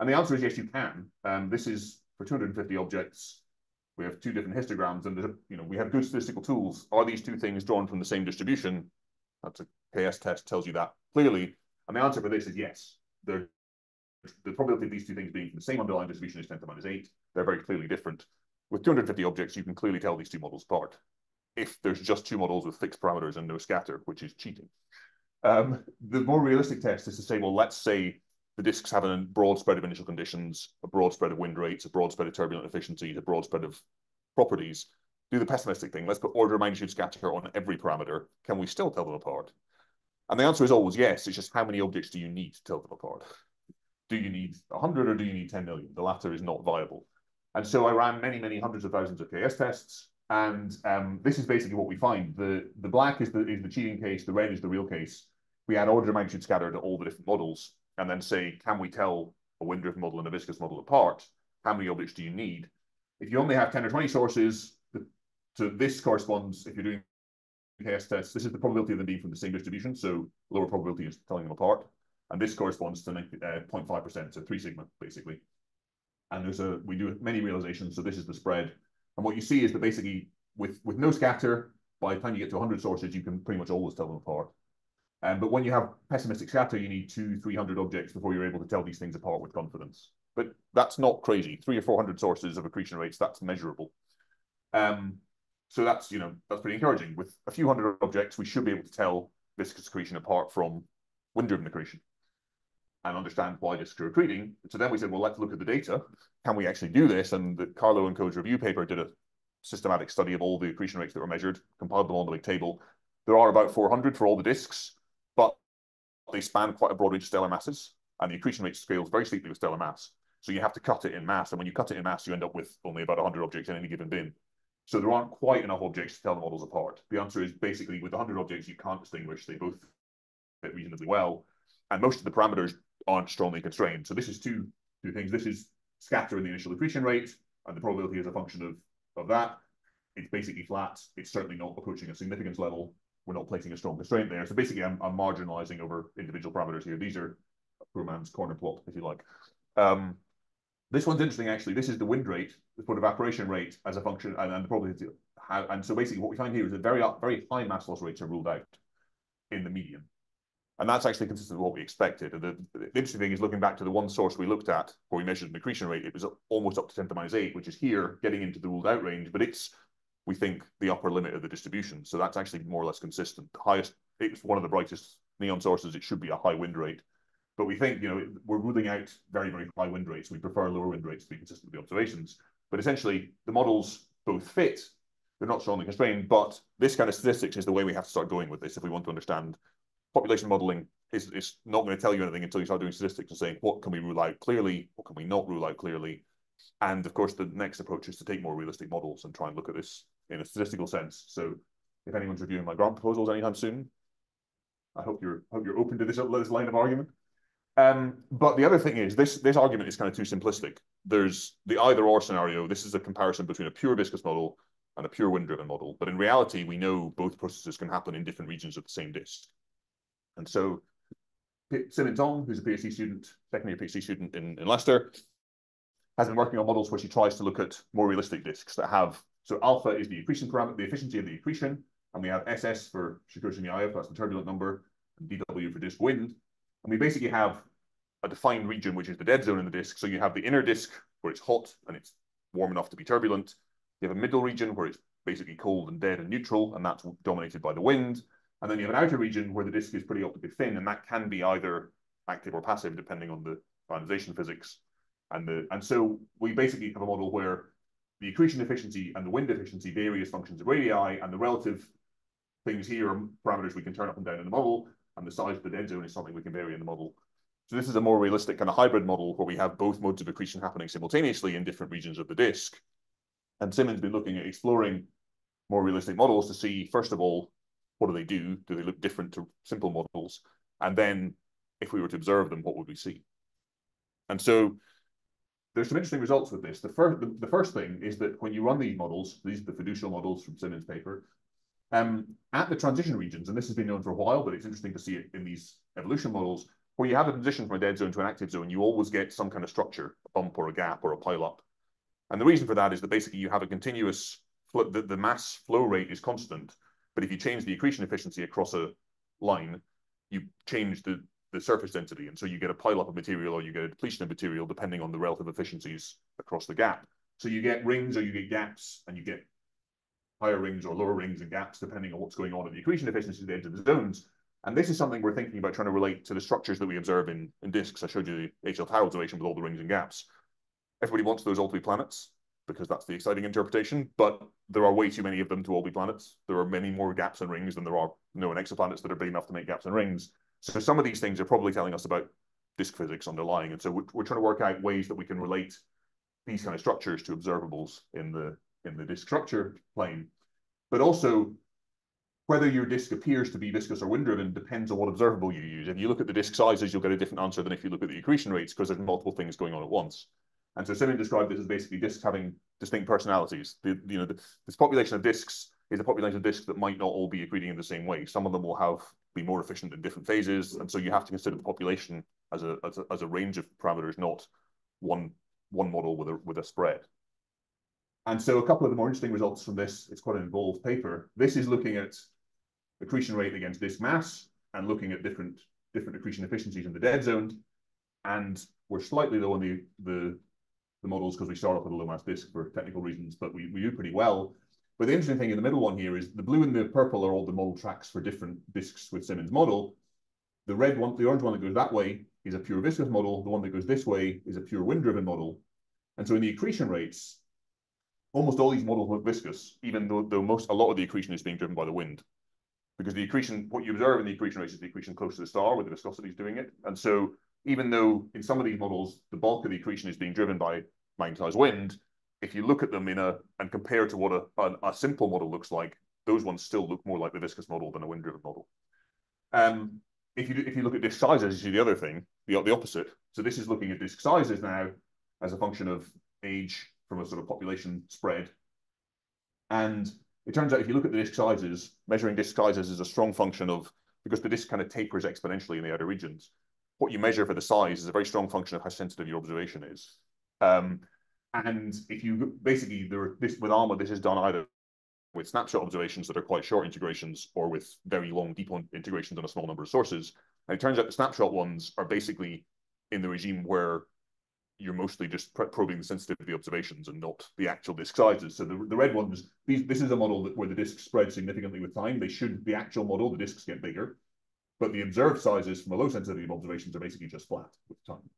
And the answer is yes, you can. Um, this is for two hundred fifty objects. We have two different histograms, and you know we have good statistical tools. Are these two things drawn from the same distribution? That's a K S test tells you that clearly. And the answer for this is yes. They're, the probability of these two things being from the same underlying distribution is ten to the minus eight. They're very clearly different. With two hundred fifty objects, you can clearly tell these two models apart if there's just two models with fixed parameters and no scatter, which is cheating. Um, the more realistic test is to say, well, let's say the disks have a broad spread of initial conditions, a broad spread of wind rates, a broad spread of turbulent efficiencies, a broad spread of properties. Do the pessimistic thing. Let's put order of magnitude scatter on every parameter. Can we still tell them apart? And the answer is always yes. It's just how many objects do you need to tell them apart? Do you need one hundred or do you need ten million? The latter is not viable. And so I ran many, many hundreds of thousands of K S tests. And um, this is basically what we find. The, the black is the, is the cheating case. The red is the real case. We add order of magnitude scatter to all the different models, and then say, can we tell a wind-driven model and a viscous model apart? How many objects do you need? If you only have ten or twenty sources, the, to this corresponds, if you're doing K S tests, this is the probability of them being from the same distribution, so lower probability is telling them apart. And this corresponds to zero point five percent, so three sigma, basically. And there's a we do many realizations, so this is the spread. And what you see is that basically, with, with no scatter, by the time you get to one hundred sources, you can pretty much always tell them apart. Um, but when you have pessimistic scatter, you need two, three hundred objects before you're able to tell these things apart with confidence. But that's not crazy. Three or four hundred sources of accretion rates, that's measurable. Um, so that's, you know, that's pretty encouraging. With a few hundred objects, we should be able to tell viscous accretion apart from wind-driven accretion and understand why disks are accreting. So then we said, well, let's look at the data. Can we actually do this? And the Carlo and Co's review paper did a systematic study of all the accretion rates that were measured, compiled them on the big table. There are about four hundred for all the disks, but they span quite a broad range of stellar masses, and the accretion rate scales very steeply with stellar mass. So you have to cut it in mass, and when you cut it in mass, you end up with only about one hundred objects in any given bin. So there aren't quite enough objects to tell the models apart. The answer is basically with one hundred objects, you can't distinguish. They both fit reasonably well. and most of the parameters aren't strongly constrained. So this is two, two things. This is scatter and the initial accretion rate, and the probability is a function of, of that. It's basically flat. It's certainly not approaching a significance level. We're not placing a strong constraint there. So basically, I'm, I'm marginalizing over individual parameters here. These are a poor man's corner plot, if you like. Um, this one's interesting, actually. This is the wind rate, the sort of evaporation rate as a function, and, and the probability. How, and so basically, what we find here is that very, very high mass loss rates are ruled out in the median. And that's actually consistent with what we expected. And the, the interesting thing is looking back to the one source we looked at where we measured an accretion rate, it was almost up to ten to the minus eight, which is here getting into the ruled out range, but it's, we think, the upper limit of the distribution. So that's actually more or less consistent. The highest, it's one of the brightest neon sources. It should be a high wind rate. But we think, you know, we're ruling out very, very high wind rates. We prefer lower wind rates to be consistent with the observations. But essentially, the models both fit. They're not strongly constrained, but this kind of statistics is the way we have to start going with this if we want to understand. Population modeling is, is not going to tell you anything until you start doing statistics and saying, what can we rule out clearly? What can we not rule out clearly? And of course, the next approach is to take more realistic models and try and look at this in a statistical sense. So if anyone's reviewing my grant proposals anytime soon, I hope you're, hope you're open to this, this line of argument. Um, but the other thing is this, this argument is kind of too simplistic. There's the either or scenario. This is a comparison between a pure viscous model and a pure wind-driven model. But in reality, we know both processes can happen in different regions of the same disk. And so Simin Tong, who's a PhD student, second-year PhD student in, in Leicester, has been working on models where she tries to look at more realistic disks that have, so alpha is the accretion parameter, the efficiency of the accretion, and we have S S for Shikoshimiya, that's the turbulent number, and D W for disk wind. And we basically have a defined region, which is the dead zone in the disk. So you have the inner disk where it's hot and it's warm enough to be turbulent. You have a middle region where it's basically cold and dead and neutral, and that's dominated by the wind. And then you have an outer region where the disk is pretty optically thin, and that can be either active or passive, depending on the ionization physics. And, the, and so we basically have a model where the accretion efficiency and the wind efficiency vary as functions of radii, and the relative things here are parameters we can turn up and down in the model, and the size of the dead zone is something we can vary in the model. So this is a more realistic kind of hybrid model where we have both modes of accretion happening simultaneously in different regions of the disk. And Simin's been looking at exploring more realistic models to see, first of all, what do they do? Do they look different to simple models? And then if we were to observe them, what would we see? And so there's some interesting results with this. The first, the, the first thing is that when you run these models, these are the fiducial models from Simin's paper, um, at the transition regions, and this has been known for a while, but it's interesting to see it in these evolution models, where you have a transition from a dead zone to an active zone, you always get some kind of structure, a bump or a gap or a pileup. And the reason for that is that basically you have a continuous, the, the mass flow rate is constant. But if you change the accretion efficiency across a line, you change the, the surface density. And so you get a pileup of material or you get a depletion of material, depending on the relative efficiencies across the gap. So you get rings or you get gaps, and you get higher rings or lower rings and gaps, depending on what's going on at the accretion efficiency at the edge of the zones. And this is something we're thinking about trying to relate to the structures that we observe in, in disks. I showed you the H L Tau observation with all the rings and gaps. Everybody wants those all to be planets, because that's the exciting interpretation, but there are way too many of them to all be planets. There are many more gaps and rings than there are known exoplanets that are big enough to make gaps and rings. So some of these things are probably telling us about disk physics underlying. And so we're, we're trying to work out ways that we can relate these kind of structures to observables in the, in the disk structure plane. But also, whether your disk appears to be viscous or wind-driven depends on what observable you use. If you look at the disk sizes, you'll get a different answer than if you look at the accretion rates, because there's multiple things going on at once. And so Simin described this as basically disks having distinct personalities. The, you know, the, this population of disks is a population of disks that might not all be accreting in the same way. Some of them will have be more efficient in different phases, and so you have to consider the population as a as a, as a range of parameters, not one one model with a with a spread. And so a couple of the more interesting results from this, it's quite an involved paper. This is looking at accretion rate against disk mass and looking at different different accretion efficiencies in the dead zone, and we're slightly low on the the the models because we start off with a low mass disk for technical reasons, but we, we do pretty well. But the interesting thing in the middle one here is the blue and the purple are all the model tracks for different disks with Simin's model. The red one, the orange one that goes that way is a pure viscous model. The one that goes this way is a pure wind-driven model. And so in the accretion rates, almost all these models look viscous, even though, though most a lot of the accretion is being driven by the wind. Because the accretion, what you observe in the accretion rates is the accretion close to the star where the viscosity is doing it. And so even though in some of these models, the bulk of the accretion is being driven by magnetized wind, if you look at them in a and compare to what a, a, a simple model looks like, those ones still look more like the viscous model than a wind-driven model. Um, if you, if you look at disk sizes, you see the other thing, the, the opposite. So this is looking at disk sizes now as a function of age from a sort of population spread. And it turns out if you look at the disk sizes, measuring disk sizes is a strong function of, because the disk kind of tapers exponentially in the outer regions, what you measure for the size is a very strong function of how sensitive your observation is. Um, and if you basically, there, this, with ALMA, this is done either with snapshot observations that are quite short integrations or with very long, deep integrations on a small number of sources. And it turns out the snapshot ones are basically in the regime where you're mostly just probing the sensitivity of the observations and not the actual disk sizes. So the, the red ones, these, this is a model that, where the disks spread significantly with time. They should, the actual model, the disks get bigger, but the observed sizes from a low sensitivity of observations are basically just flat with time.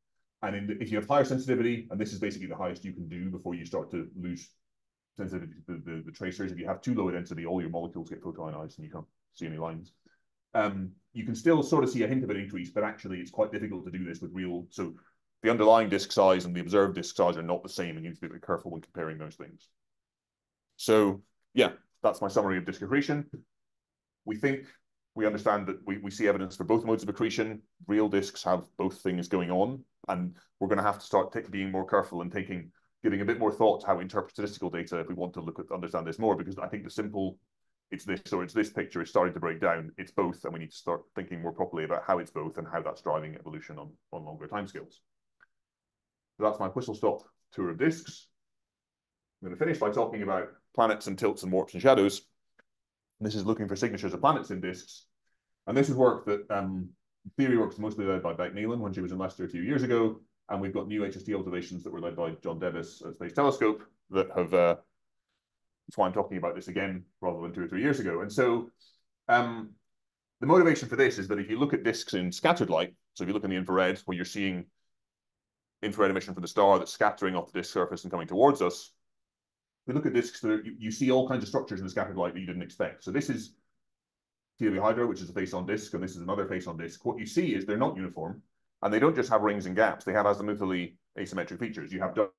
And in the, if you have higher sensitivity, and this is basically the highest you can do before you start to lose sensitivity to the, the, the tracers, if you have too low a density, all your molecules get photoionized and you can't see any lines. Um, you can still sort of see a hint of an increase, but actually it's quite difficult to do this with real, so the underlying disk size and the observed disk size are not the same, and you need to be a bit careful when comparing those things. So yeah, that's my summary of disk accretion. We think we understand that we, we see evidence for both modes of accretion. Real disks have both things going on, and we're going to have to start being more careful and taking, giving a bit more thought to how we interpret statistical data if we want to look at, understand this more, because I think the simple, it's this or it's this picture is starting to break down. It's both, and we need to start thinking more properly about how it's both and how that's driving evolution on, on longer timescales. So that's my whistle stop tour of disks. I'm going to finish by talking about planets and tilts and warps and shadows. And this is looking for signatures of planets in disks. And this is work that um, theory works mostly led by Ben Nealon when she was in Leicester a few years ago. And we've got new H S T observations that were led by John Davis at Space Telescope that have, uh, that's why I'm talking about this again, rather than two or three years ago. And so um, the motivation for this is that if you look at disks in scattered light, so if you look in the infrared where you're seeing infrared emission from the star that's scattering off the disk surface and coming towards us, we look at disks that are, you, you see all kinds of structures in the scattered light that you didn't expect. So this is T W Hydrae, which is a face-on disk, and this is another face-on disk. What you see is they're not uniform, and they don't just have rings and gaps. They have azimuthally asymmetric features. You have dark,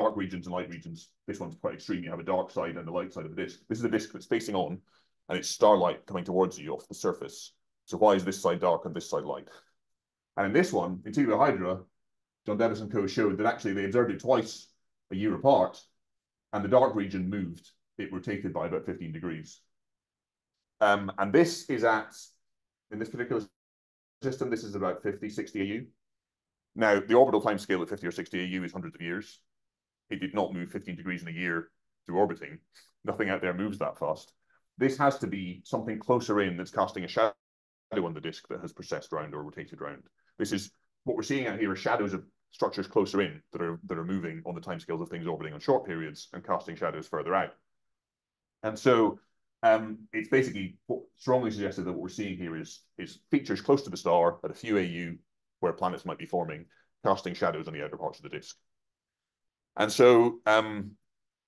dark regions and light regions. This one's quite extreme. You have a dark side and a light side of the disk. This is a disk that's facing on, and it's starlight coming towards you off the surface. So why is this side dark and this side light? And in this one, in T W Hydrae, John Davis and co showed that actually they observed it twice a year apart, and the dark region moved. It rotated by about fifteen degrees. Um, and this is at, in this particular system, this is about fifty, sixty A U. Now, the orbital time scale at fifty or sixty A U is hundreds of years. It did not move fifteen degrees in a year through orbiting. Nothing out there moves that fast. This has to be something closer in that's casting a shadow on the disk that has processed round or rotated round. This is what we're seeing out here are shadows of structures closer in that are that are moving on the timescales of things orbiting on short periods and casting shadows further out. And so um, it's basically what strongly suggested that what we're seeing here is is features close to the star at a few A U where planets might be forming, casting shadows on the outer parts of the disk. And so um,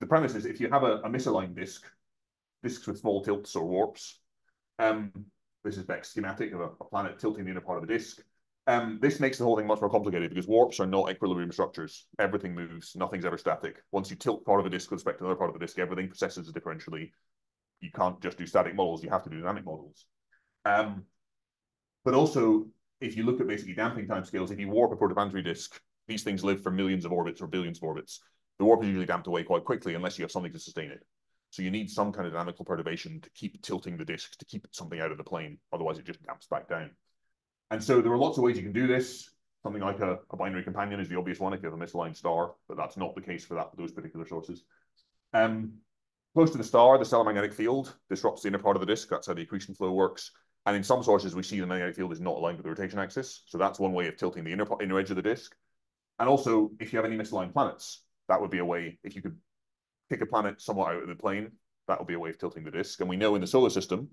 the premise is if you have a, a misaligned disk, disks with small tilts or warps, um, this is Beck's schematic of a, a planet tilting the inner part of a disk. Um, this makes the whole thing much more complicated because warps are not equilibrium structures. Everything moves, nothing's ever static. Once you tilt part of a disk with respect to another part of the disk, everything processes differentially. You can't just do static models, you have to do dynamic models. Um, but also, if you look at basically damping timescales, if you warp a protoplanetary disk, these things live for millions of orbits or billions of orbits. The warp is usually damped away quite quickly unless you have something to sustain it. So you need some kind of dynamical perturbation to keep tilting the disk, to keep something out of the plane, otherwise it just damps back down. And so there are lots of ways you can do this. Something like a, a binary companion is the obvious one if you have a misaligned star, but that's not the case for that those particular sources. Um, close to the star, the stellar magnetic field disrupts the inner part of the disk. That's how the accretion flow works. And in some sources, we see the magnetic field is not aligned with the rotation axis. So that's one way of tilting the inner, inner edge of the disk. And also, if you have any misaligned planets, that would be a way, if you could pick a planet somewhat out of the plane, that would be a way of tilting the disk. And we know in the solar system,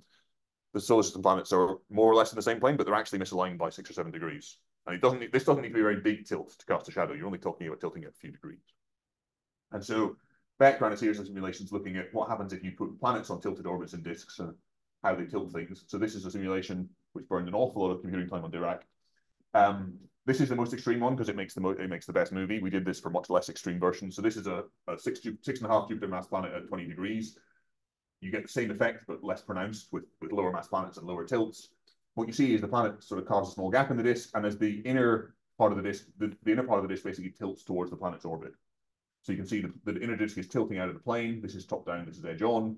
the solar system planets are more or less in the same plane, but they're actually misaligned by six or seven degrees. And it doesn't, this doesn't need to be a very big tilt to cast a shadow. You're only talking about tilting at a few degrees. And so Beck ran a series of simulations looking at what happens if you put planets on tilted orbits and disks and how they tilt things. So this is a simulation which burned an awful lot of computing time on Dirac. Um, this is the most extreme one because it makes the mo it makes the best movie. We did this for much less extreme versions. So this is a, a six, six and a half Jupiter mass planet at twenty degrees. You get the same effect, but less pronounced with, with lower mass planets and lower tilts. what you see is the planet sort of carves a small gap in the disk, and as the inner part of the disk, the, the inner part of the disk basically tilts towards the planet's orbit. So you can see that the inner disk is tilting out of the plane. This is top down, this is edge on.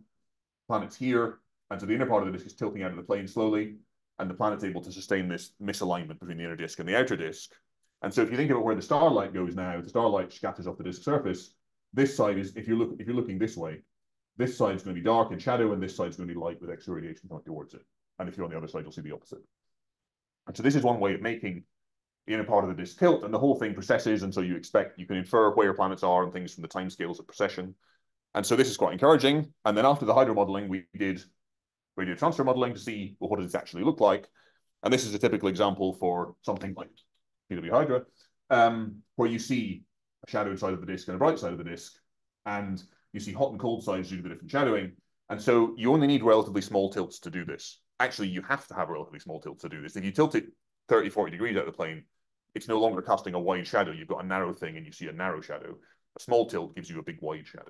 Planet's here, and so the inner part of the disk is tilting out of the plane slowly, and the planet's able to sustain this misalignment between the inner disk and the outer disk. And so if you think about where the starlight goes now, the starlight scatters off the disk surface. This side is, if you look, if you're looking this way, this side's going to be dark and shadow, and this side's going to be light with X radiation coming towards it. And if you're on the other side, you'll see the opposite. And so this is one way of making the inner part of the disk tilt, and the whole thing processes. And so you expect, you can infer where planets are and things from the timescales of precession. And so this is quite encouraging. And then after the hydro modeling, we did radio transfer modeling to see, well, what does it actually look like? And this is a typical example for something like T W Hydrae, um, where you see a shadowed side of the disk and a bright side of the disk, and you see hot and cold sides due to the different shadowing. And so you only need relatively small tilts to do this. Actually, you have to have relatively small tilts to do this. If you tilt it thirty, forty degrees out of the plane, it's no longer casting a wide shadow. You've got a narrow thing and you see a narrow shadow. A small tilt gives you a big wide shadow.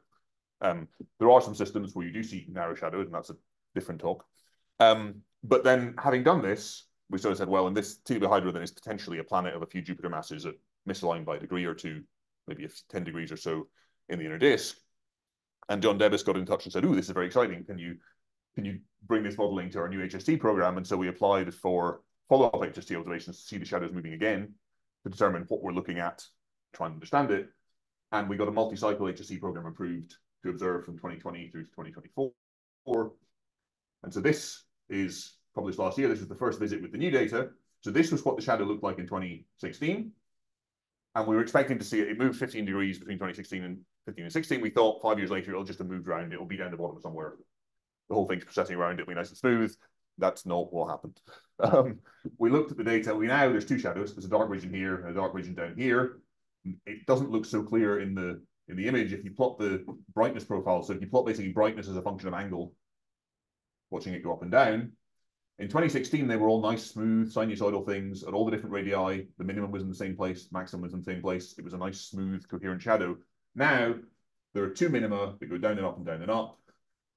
Um, there are some systems where you do see narrow shadows, and that's a different talk. Um, but then having done this, we sort of said, well, in this T W Hydrae, then it's potentially a planet of a few Jupiter masses that misaligned by a degree or two, maybe ten degrees or so in the inner disk. And John Davis got in touch and said, "Ooh, this is very exciting. Can you can you bring this modeling to our new H S T program?" And so we applied for follow-up H S T observations to see the shadows moving again, to determine what we're looking at, try and understand it. And we got a multi-cycle H S T program approved to observe from twenty twenty through to twenty twenty-four. And so this is published last year. This is the first visit with the new data. So this was what the shadow looked like in twenty sixteen. And we were expecting to see it, it moved fifteen degrees between twenty sixteen and fifteen and sixteen. We thought five years later, it'll just have moved around. It'll be down the bottom somewhere. The whole thing's processing around. It'll be nice and smooth. That's not what happened. Um, we looked at the data. We now, there's two shadows. There's a dark region here and a dark region down here. It doesn't look so clear in the, in the image if you plot the brightness profile. So if you plot basically brightness as a function of angle, watching it go up and down. In twenty sixteen, they were all nice, smooth, sinusoidal things at all the different radii. The minimum was in the same place, maximum was in the same place. It was a nice, smooth, coherent shadow. Now, there are two minima that go down and up and down and up.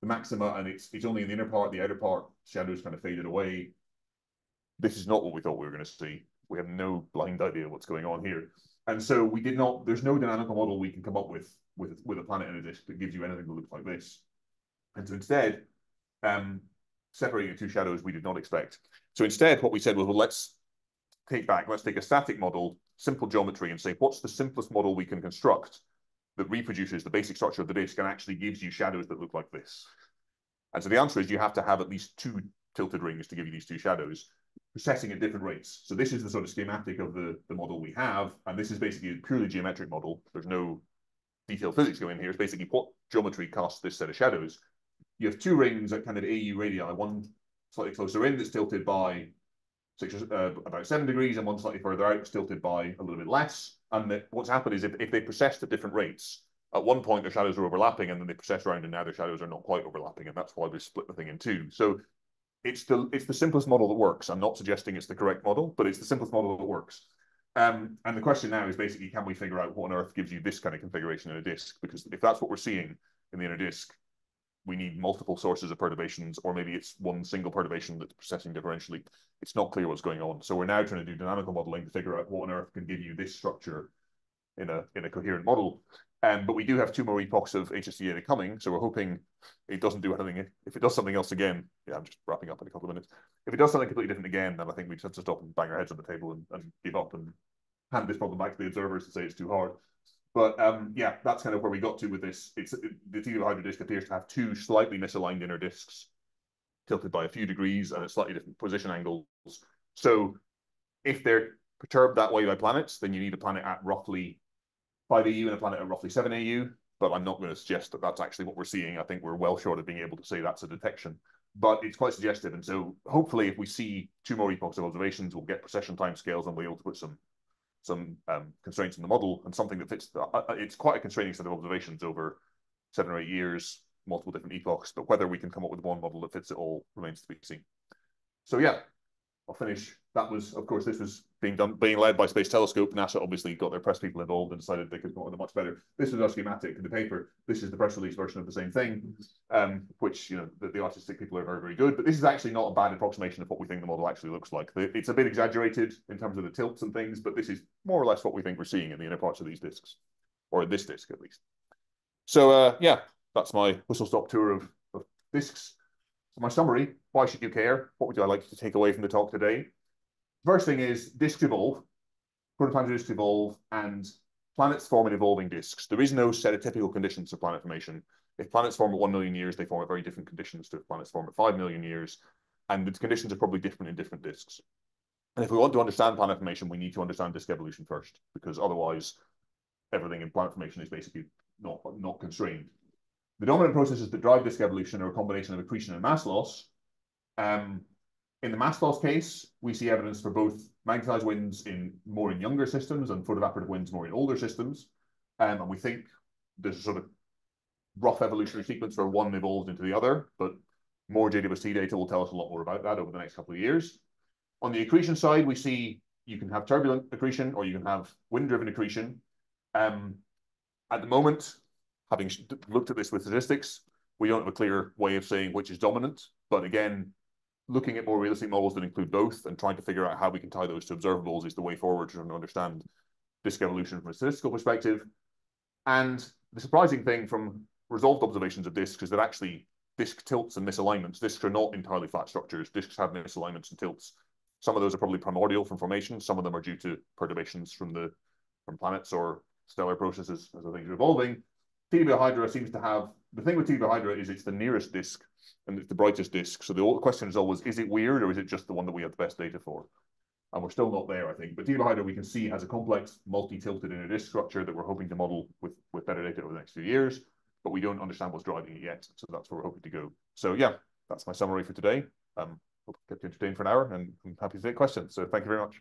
The maxima, and it's, it's only in the inner part, the outer part, shadows kind of faded away. This is not what we thought we were going to see. We have no blind idea what's going on here. And so we did not, there's no dynamical model we can come up with with, with a planet in a disk that gives you anything that looks like this. And so instead, um, separating the two shadows, we did not expect. So instead, what we said was, well, let's take back, let's take a static model, simple geometry, and say, what's the simplest model we can construct that reproduces the basic structure of the disk and actually gives you shadows that look like this? And so the answer is you have to have at least two tilted rings to give you these two shadows, processing at different rates. So this is the sort of schematic of the, the model we have, and this is basically a purely geometric model. There's no detailed physics going in here. It's basically what geometry casts this set of shadows. You have two rings at kind of A U radii, one slightly closer in that's tilted by six, uh, about seven degrees, and one slightly further out that's tilted by a little bit less. And the, what's happened is if, if they processed at different rates, at one point their shadows are overlapping, and then they process around, and now their shadows are not quite overlapping, and that's why we split the thing in two. So it's the, it's the simplest model that works. I'm not suggesting it's the correct model, but it's the simplest model that works. Um, and the question now is basically, can we figure out what on earth gives you this kind of configuration in a disk? Because if that's what we're seeing in the inner disk, we need multiple sources of perturbations, or maybe it's one single perturbation that's processing differentially. It's not clear what's going on. So we're now trying to do dynamical modeling to figure out what on earth can give you this structure in a, in a coherent model. Um, but we do have two more epochs of H S T data coming, so we're hoping it doesn't do anything. If it does something else again, yeah, I'm just wrapping up in a couple of minutes. If it does something completely different again, then I think we just have to stop and bang our heads on the table and, and give up and hand this problem back to the observers and say it's too hard. But um, yeah, that's kind of where we got to with this. It's it, the T W Hydrae disk appears to have two slightly misaligned inner disks, tilted by a few degrees and at slightly different position angles. So if they're perturbed that way by planets, then you need a planet at roughly five A U and a planet at roughly seven A U. But I'm not going to suggest that that's actually what we're seeing. I think we're well short of being able to say that's a detection. But it's quite suggestive. And so hopefully, if we see two more epochs of observations, we'll get precession timescales and we'll be able to put some some um, constraints in the model, and something that fits, the, uh, it's quite a constraining set of observations over seven or eight years, multiple different epochs, but whether we can come up with one model that fits it all remains to be seen. So yeah, I'll finish that was, of course, this was being done, being led by Space Telescope. NASA obviously got their press people involved and decided they could go on with it much better. This is our schematic in the paper. This is the press release version of the same thing, um, which, you know, the, the artistic people are very, very good. But this is actually not a bad approximation of what we think the model actually looks like. It's a bit exaggerated in terms of the tilts and things, but this is more or less what we think we're seeing in the inner parts of these discs, or this disc at least. So, uh, yeah, that's my whistle-stop tour of, of discs. So my summary, why should you care? What would I like you to take away from the talk today? First thing is discs evolve, protoplanetary discs evolve, and planets form in evolving discs. There is no set of typical conditions for planet formation. If planets form at one million years, they form at very different conditions to if planets form at five million years, and the conditions are probably different in different discs. And if we want to understand planet formation, we need to understand disk evolution first, because otherwise everything in planet formation is basically not, not constrained. The dominant processes that drive disk evolution are a combination of accretion and mass loss. Um, in the mass loss case, we see evidence for both magnetized winds in more in younger systems and photoevaporative winds more in older systems. Um, and we think there's a sort of rough evolutionary sequence where one evolved into the other, but more J W S T data will tell us a lot more about that over the next couple of years. On the accretion side, we see you can have turbulent accretion or you can have wind-driven accretion. Um, at the moment, having looked at this with statistics, we don't have a clear way of saying which is dominant. But again, looking at more realistic models that include both and trying to figure out how we can tie those to observables is the way forward to understand disk evolution from a statistical perspective. And the surprising thing from resolved observations of disks is that actually disk tilts and misalignments, disks are not entirely flat structures. Disks have misalignments and tilts. Some of those are probably primordial from formation. Some of them are due to perturbations from the from planets or stellar processes as the things are evolving. T W Hydrae seems to have, the thing with T W Hydrae is it's the nearest disk and it's the brightest disk. So the question is always, is it weird or is it just the one that we have the best data for? And we're still not there, I think. But T W Hydrae we can see has a complex, multi-tilted inner disk structure that we're hoping to model with, with better data over the next few years, but we don't understand what's driving it yet. So that's where we're hoping to go. So yeah, that's my summary for today. Um, hope I kept you entertained for an hour and I'm happy to take questions. So thank you very much.